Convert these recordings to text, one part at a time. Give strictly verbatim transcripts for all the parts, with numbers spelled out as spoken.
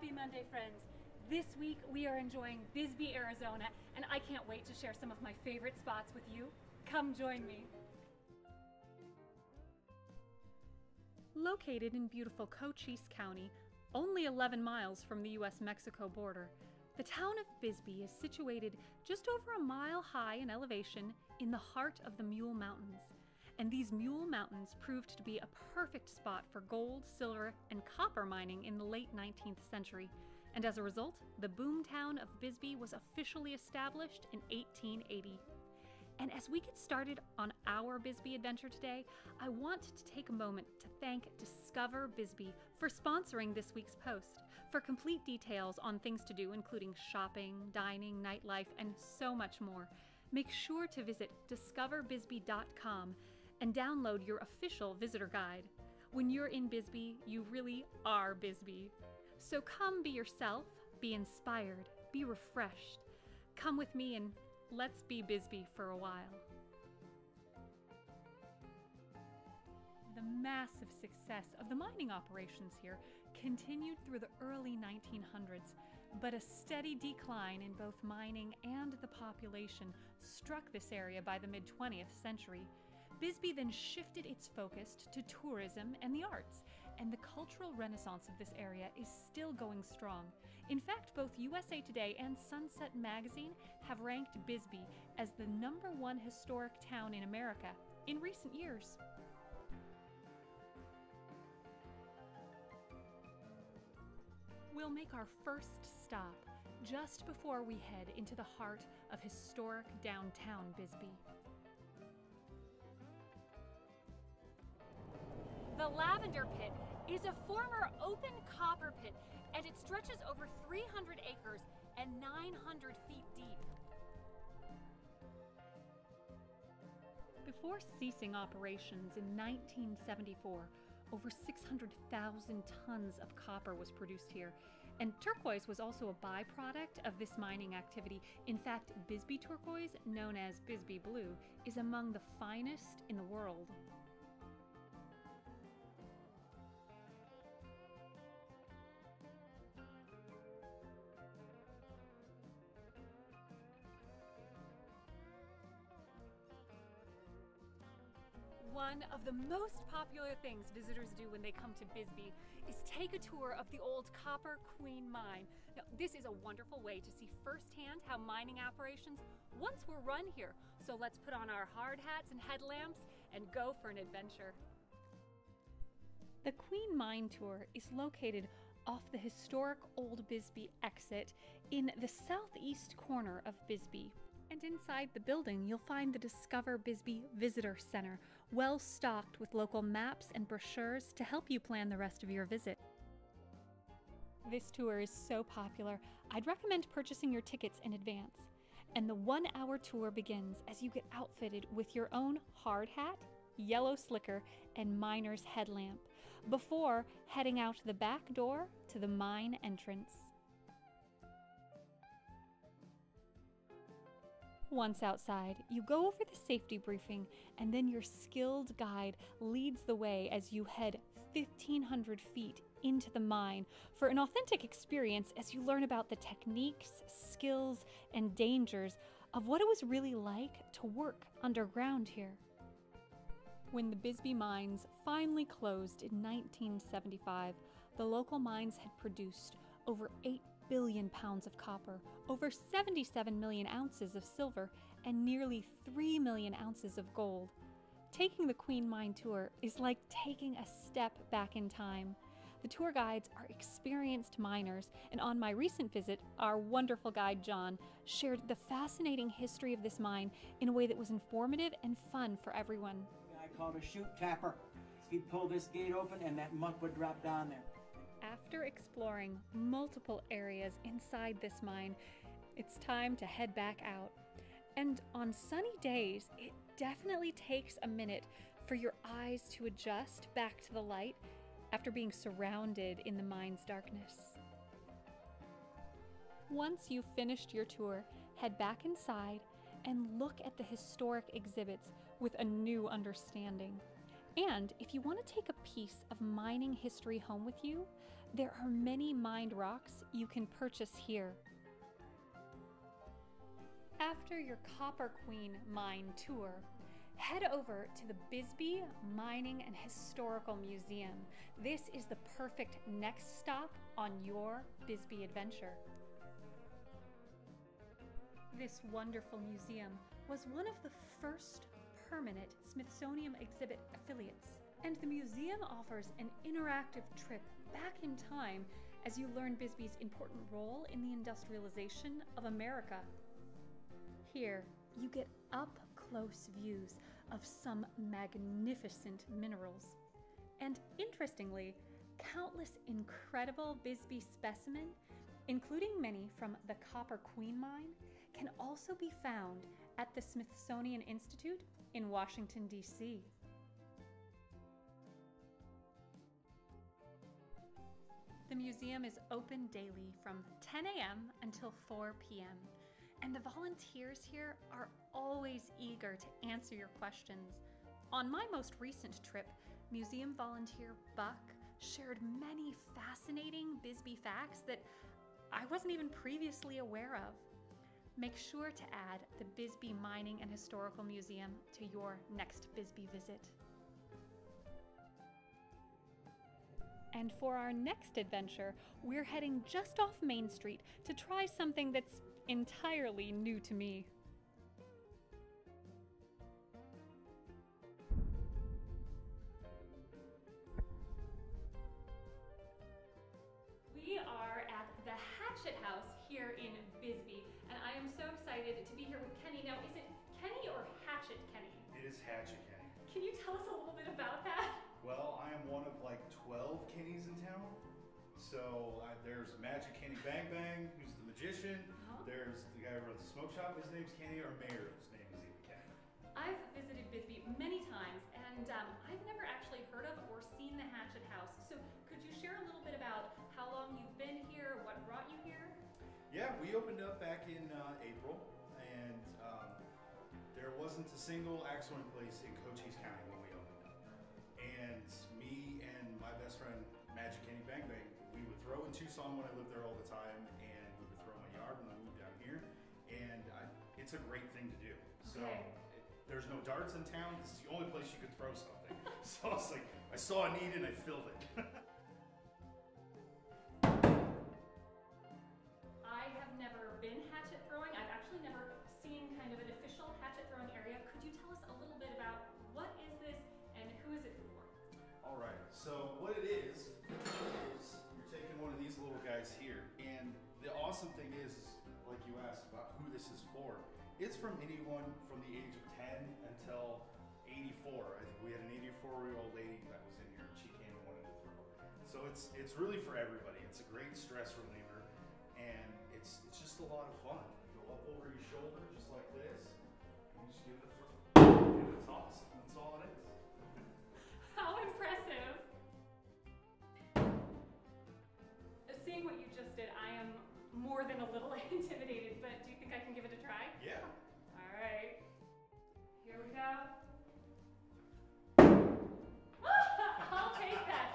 Happy Monday, friends. This week we are enjoying Bisbee, Arizona, and I can't wait to share some of my favorite spots with you. Come join me. Located in beautiful Cochise County, only eleven miles from the U S Mexico border, the town of Bisbee is situated just over a mile high in elevation in the heart of the Mule Mountains. And these Mule Mountains proved to be a perfect spot for gold, silver, and copper mining in the late nineteenth century. And as a result, the boom town of Bisbee was officially established in eighteen eighty. And as we get started on our Bisbee adventure today, I want to take a moment to thank Discover Bisbee for sponsoring this week's post. For complete details on things to do, including shopping, dining, nightlife, and so much more, make sure to visit discover bisbee dot com and download your official visitor guide. When you're in Bisbee, you really are Bisbee. So come be yourself, be inspired, be refreshed. Come with me and let's be Bisbee for a while. The massive success of the mining operations here continued through the early nineteen hundreds, but a steady decline in both mining and the population struck this area by the mid twentieth century. Bisbee then shifted its focus to tourism and the arts, and the cultural renaissance of this area is still going strong. In fact, both U S A Today and Sunset Magazine have ranked Bisbee as the number one historic town in America in recent years. We'll make our first stop just before we head into the heart of historic downtown Bisbee. The Lavender Pit is a former open copper pit, and it stretches over three hundred acres and nine hundred feet deep. Before ceasing operations in nineteen seventy-four, over six hundred thousand tons of copper was produced here, and turquoise was also a byproduct of this mining activity. In fact, Bisbee turquoise, known as Bisbee blue, is among the finest in the world. One of the most popular things visitors do when they come to Bisbee is take a tour of the old Copper Queen Mine. Now, this is a wonderful way to see firsthand how mining operations once were run here. So let's put on our hard hats and headlamps and go for an adventure. The Queen Mine Tour is located off the historic Old Bisbee exit in the southeast corner of Bisbee. And inside the building, you'll find the Discover Bisbee Visitor Center, well stocked with local maps and brochures to help you plan the rest of your visit. This tour is so popular, I'd recommend purchasing your tickets in advance. And the one-hour tour begins as you get outfitted with your own hard hat, yellow slicker, and miner's headlamp, before heading out the back door to the mine entrance. Once outside, you go over the safety briefing, and then your skilled guide leads the way as you head fifteen hundred feet into the mine for an authentic experience as you learn about the techniques, skills, and dangers of what it was really like to work underground here. When the Bisbee mines finally closed in nineteen seventy-five, the local mines had produced over eight billion pounds of copper, over seventy-seven million ounces of silver, and nearly three million ounces of gold. Taking the Queen Mine tour is like taking a step back in time. The tour guides are experienced miners, and on my recent visit, our wonderful guide John shared the fascinating history of this mine in a way that was informative and fun for everyone. A guy called a chute tapper. He'd pull this gate open and that muck would drop down there. After exploring multiple areas inside this mine, it's time to head back out. And on sunny days, it definitely takes a minute for your eyes to adjust back to the light after being surrounded in the mine's darkness. Once you've finished your tour, head back inside and look at the historic exhibits with a new understanding. And if you want to take a piece of mining history home with you, There are many mined rocks you can purchase here. After your Copper Queen mine tour, head over to the Bisbee Mining and Historical Museum. This is the perfect next stop on your Bisbee adventure. This wonderful museum was one of the first permanent Smithsonian exhibit affiliates, and the museum offers an interactive trip back in time as you learn Bisbee's important role in the industrialization of America. Here, you get up-close views of some magnificent minerals. And interestingly, countless incredible Bisbee specimens, including many from the Copper Queen Mine, can also be found at the Smithsonian Institute in Washington, D C The museum is open daily from ten A M until four P M And the volunteers here are always eager to answer your questions. On my most recent trip, museum volunteer Buck shared many fascinating Bisbee facts that I wasn't even previously aware of. Make sure to add the Bisbee Mining and Historical Museum to your next Bisbee visit. And for our next adventure, we're heading just off Main Street to try something that's entirely new to me. We are at the Hatchet House here in Bisbee, and I am so excited to be here with Kenny. Now, is it Kenny or Hatchet Kenny? It is Hatchet Kenny. Can you tell us a little bit about that? Well, I am one of like twelve Kennys in town. So uh, there's Magic Kenny Bang Bang, who's the magician. Huh? There's the guy who runs the smoke shop, his name's Kenny, or Mayor, whose name is even Kenny. I've visited Bisbee many times, and um, I've never actually heard of or seen the Hatchet House. So could you share a little bit about how long you've been here, what brought you here? Yeah, we opened up back in uh, April, and um, there wasn't a single excellent place in Cochise County when we opened. And me and my best friend, Magic Kenny Bang Bang, we would throw in Tucson when I lived there all the time, and we would throw in my yard when I moved down here. And I, it's a great thing to do. Okay. So it, there's no darts in town. This is the only place you could throw something. So I was like, I saw a need and I filled it. I have never been hatchet throwing. I've actually never seen kind of an official hatchet throwing area. Could you tell us a little bit about what is this? And who is it for? All right, so what it is, is you're taking one of these little guys here, and the awesome thing is, like you asked about who this is for, it's from anyone from the age of ten until eighty-four. I think we had an eighty-four-year-old lady that was in here, and she came and wanted to throw it. So it's it's really for everybody. It's a great stress reliever, and it's, it's just a lot of fun. You go up over your shoulder just like this, and you just give it a throw. And it's awesome. That's all it is. How impressive. Seeing what you just did, I am more than a little intimidated, but do you think I can give it a try? Yeah. All right. Here we go. I'll take that.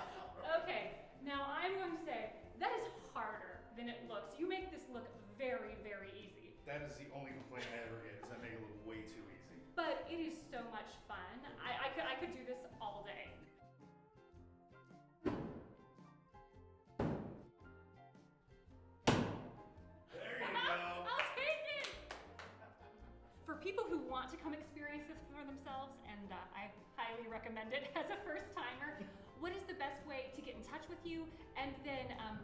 Okay. Now I'm going to say that is harder than it looks. You make this look very, very easy. That is the only complaint I ever get, is I make it look way too easy. But it is so much fun. I, I, could, I could do this all day. There you go. I'll take it! For people who want to come experience this for themselves, and uh, I highly recommend it as a first-timer, what is the best way to get in touch with you? And then, um,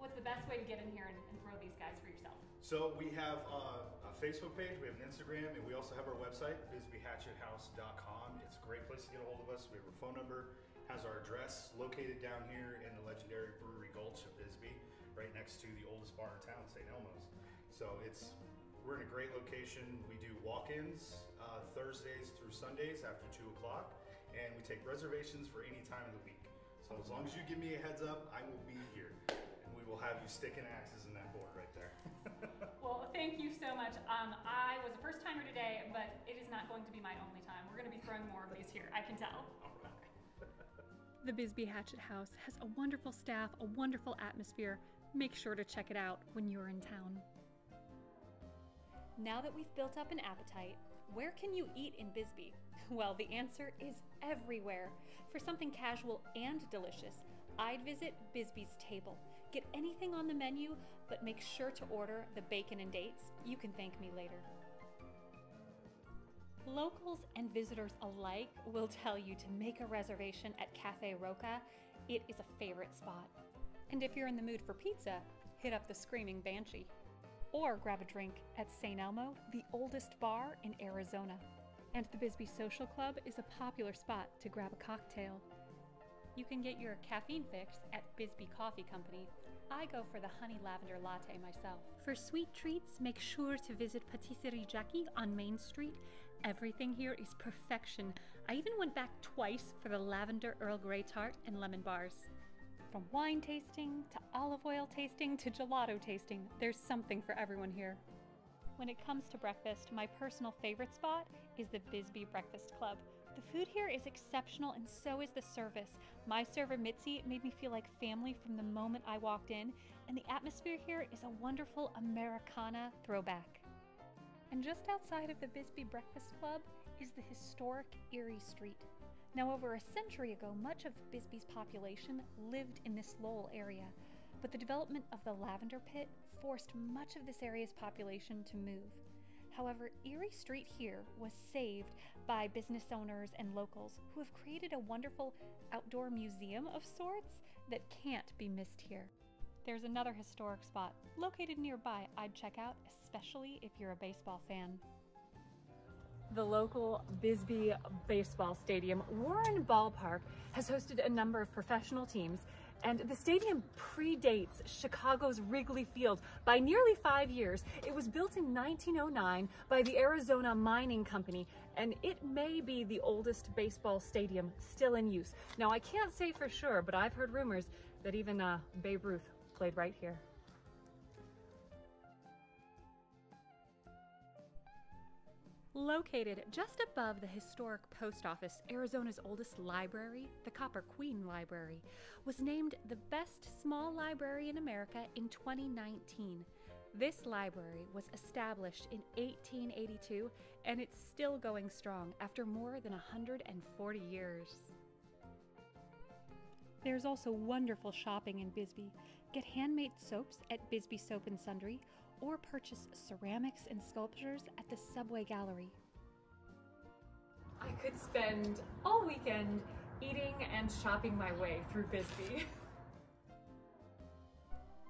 what's the best way to get in here and, and throw these guys for yourself? So we have uh, a Facebook page, we have an Instagram, and we also have our website, bisbee hatchet house dot com. It's a great place to get a hold of us. We have our phone number, has our address, located down here in the legendary Brewery Gulch of Bisbee, right next to the oldest bar in town, Saint Elmo's. So it's, we're in a great location. We do walk-ins uh, Thursdays through Sundays after two o'clock, and we take reservations for any time of the week. So as long as you give me a heads up, I will be here. We will have you sticking axes in that board right there. Well, thank you so much. Um, I was a first timer today, but it is not going to be my only time. We're going to be throwing more of these here, I can tell. All right. The Bisbee Hatchet House has a wonderful staff, a wonderful atmosphere. Make sure to check it out when you're in town. Now that we've built up an appetite, where can you eat in Bisbee? Well, the answer is everywhere. For something casual and delicious, I'd visit Bisbee's Table. Get anything on the menu, but make sure to order the bacon and dates. You can thank me later. Locals and visitors alike will tell you to make a reservation at Café Roca. It is a favorite spot. And if you're in the mood for pizza, hit up the Screaming Banshee. Or grab a drink at Saint Elmo, the oldest bar in Arizona. And the Bisbee Social Club is a popular spot to grab a cocktail. You can get your caffeine fix at Bisbee Coffee Company. I go for the honey lavender latte myself. For sweet treats, make sure to visit Patisserie Jackie on Main Street. Everything here is perfection. I even went back twice for the lavender Earl Grey tart and lemon bars. From wine tasting, to olive oil tasting, to gelato tasting, there's something for everyone here. When it comes to breakfast, my personal favorite spot is the Bisbee Breakfast Club. The food here is exceptional and so is the service. My server Mitzi made me feel like family from the moment I walked in, and the atmosphere here is a wonderful Americana throwback. And just outside of the Bisbee Breakfast Club is the historic Erie Street. Now, over a century ago, much of Bisbee's population lived in this Lowell area, but the development of the Lavender Pit forced much of this area's population to move. However, Erie Street here was saved by business owners and locals who have created a wonderful outdoor museum of sorts that can't be missed here. There's another historic spot located nearby I'd check out, especially if you're a baseball fan. The local Bisbee baseball stadium, Warren Ballpark, has hosted a number of professional teams, and the stadium predates Chicago's Wrigley Field by nearly five years. It was built in nineteen oh nine by the Arizona Mining Company, and it may be the oldest baseball stadium still in use. Now, I can't say for sure, but I've heard rumors that even uh, Babe Ruth played right here. Located just above the historic post office, Arizona's oldest library, the Copper Queen Library, was named the best small library in America in twenty nineteen. This library was established in eighteen eighty-two, and it's still going strong after more than one hundred forty years. There's also wonderful shopping in Bisbee. Get handmade soaps at Bisbee Soap and Sundry, or purchase ceramics and sculptures at the Subway Gallery. I could spend all weekend eating and shopping my way through Bisbee.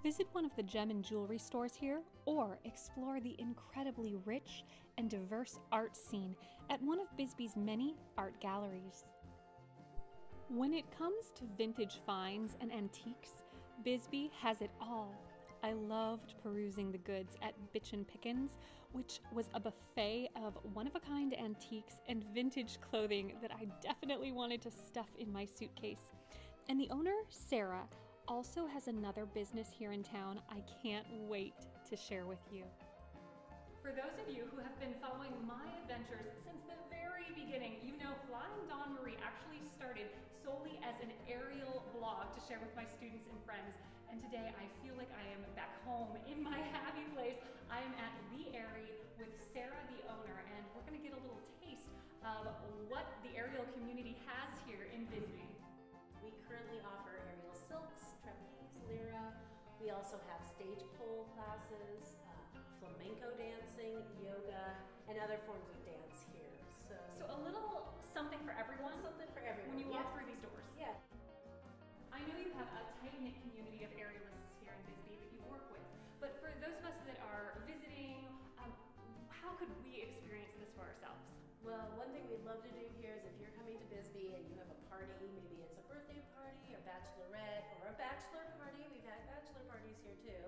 Visit one of the gem and jewelry stores here, or explore the incredibly rich and diverse art scene at one of Bisbee's many art galleries. When it comes to vintage finds and antiques, Bisbee has it all. I loved perusing the goods at Bitchin' Pickens, which was a buffet of one-of-a-kind antiques and vintage clothing that I definitely wanted to stuff in my suitcase. And the owner, Sarah, also has another business here in town I can't wait to share with you. For those of you who have been following my adventures since the very beginning, you know Flying Dawn Marie actually started solely as an aerial blog to share with my students and friends. And today I feel like I am back home in my happy place. I am at The Aerie with Sarah, the owner, and we're going to get a little taste of what the aerial community has here in Bisbee. We currently offer aerial silks, trapeze, lyra. We also have stage pole classes, uh, flamenco dancing, yoga, and other forms of dance here. So, so a little something for everyone. Something for everyone. When you walk yeah. through these doors. Yeah. I know you have a tight-knit community of aerialists here in Bisbee that you work with, but for those of us that are visiting, um, how could we experience this for ourselves? Well, one thing we'd love to do here is if you're coming to Bisbee and you have a party, maybe it's a birthday party, a bachelorette, or a bachelor party. We've had bachelor parties here too.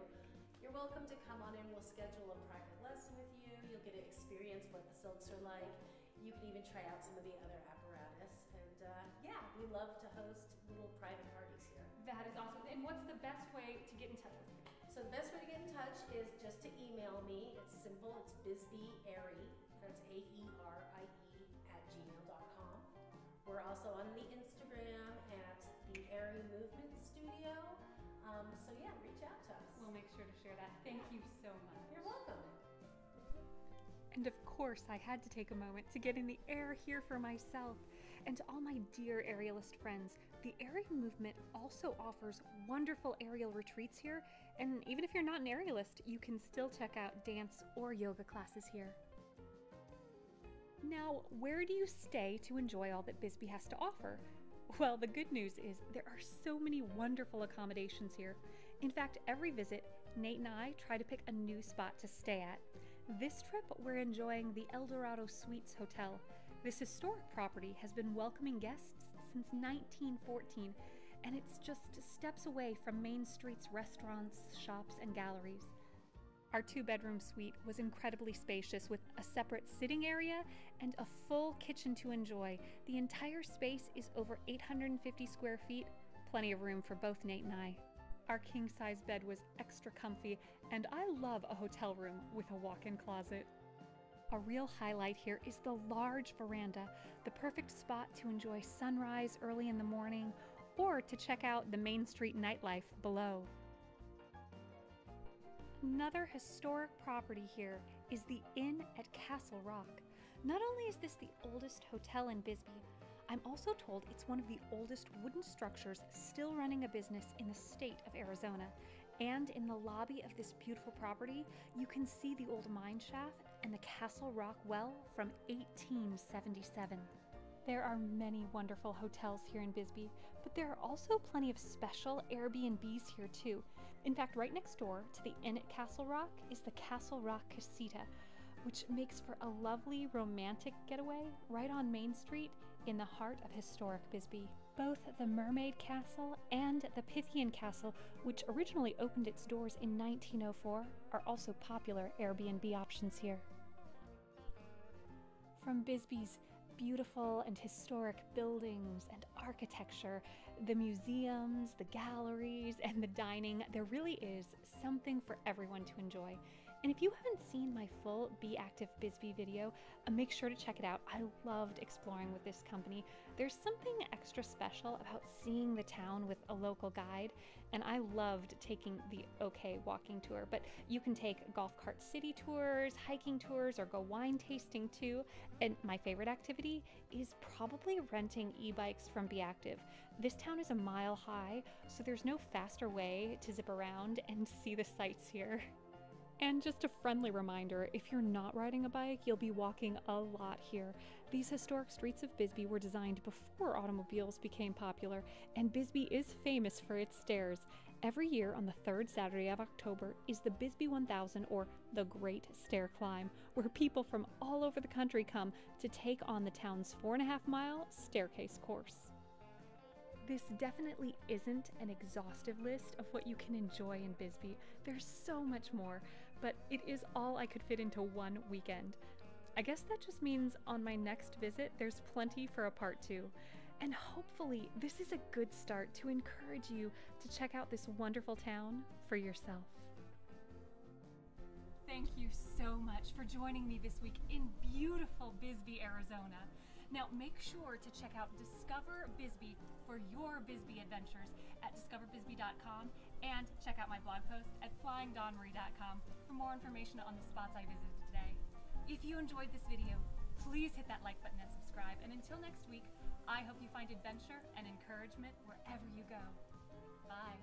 You're welcome to come on in. We'll schedule a private lesson with you. You'll get to experience what the silks are like. You can even try out some of the other apparatus. And uh, yeah, we love to host little private parties here. That is awesome. And what's the best way to get in touch with you? So the best way to get in touch is just to email me. It's simple. It's bisbeeaerie, that's A E R I E, at gmail dot com. We're also on the Instagram at share that. Thank you so much. You're welcome. And of course, I had to take a moment to get in the air here for myself. And to all my dear aerialist friends, the Aerial Movement also offers wonderful aerial retreats here. And even if you're not an aerialist, you can still check out dance or yoga classes here. Now, where do you stay to enjoy all that Bisbee has to offer? Well, the good news is there are so many wonderful accommodations here. In fact, every visit, Nate and I try to pick a new spot to stay at. This trip, we're enjoying the Eldorado Suites Hotel. This historic property has been welcoming guests since nineteen fourteen, and it's just steps away from Main Street's restaurants, shops, and galleries. Our two-bedroom suite was incredibly spacious with a separate sitting area and a full kitchen to enjoy. The entire space is over eight hundred fifty square feet, plenty of room for both Nate and I. Our king-size bed was extra comfy, and I love a hotel room with a walk-in closet. A real highlight here is the large veranda, the perfect spot to enjoy sunrise early in the morning or to check out the Main Street nightlife below. Another historic property here is the Inn at Castle Rock. Not only is this the oldest hotel in Bisbee, I'm also told it's one of the oldest wooden structures still running a business in the state of Arizona. And in the lobby of this beautiful property, you can see the old mine shaft and the Castle Rock well from eighteen seventy-seven. There are many wonderful hotels here in Bisbee, but there are also plenty of special Airbnbs here too. In fact, right next door to the Inn at Castle Rock is the Castle Rock Casita, which makes for a lovely romantic getaway right on Main Street in the heart of historic Bisbee. Both the Mermaid Castle and the Pythian Castle, which originally opened its doors in nineteen oh four, are also popular Airbnb options here. From Bisbee's beautiful and historic buildings and architecture, the museums, the galleries, and the dining, there really is something for everyone to enjoy. And if you haven't seen my full Be Active Bisbee video, make sure to check it out. I loved exploring with this company. There's something extra special about seeing the town with a local guide, and I loved taking the OK walking tour, but you can take golf cart city tours, hiking tours, or go wine tasting too. And my favorite activity is probably renting e-bikes from Be Active. This town is a mile high, so there's no faster way to zip around and see the sights here. And just a friendly reminder, if you're not riding a bike, you'll be walking a lot here. These historic streets of Bisbee were designed before automobiles became popular, and Bisbee is famous for its stairs. Every year on the third Saturday of October is the Bisbee one thousand, or the Great Stair Climb, where people from all over the country come to take on the town's four and a half mile staircase course. This definitely isn't an exhaustive list of what you can enjoy in Bisbee. There's so much more, but it is all I could fit into one weekend. I guess that just means on my next visit, there's plenty for a part two. And hopefully this is a good start to encourage you to check out this wonderful town for yourself. Thank you so much for joining me this week in beautiful Bisbee, Arizona. Now make sure to check out Discover Bisbee for your Bisbee adventures at discover bisbee dot com, and check out my blog post at flying dawn marie dot com for more information on the spots I visited today. If you enjoyed this video, please hit that like button and subscribe. And until next week, I hope you find adventure and encouragement wherever you go. Bye.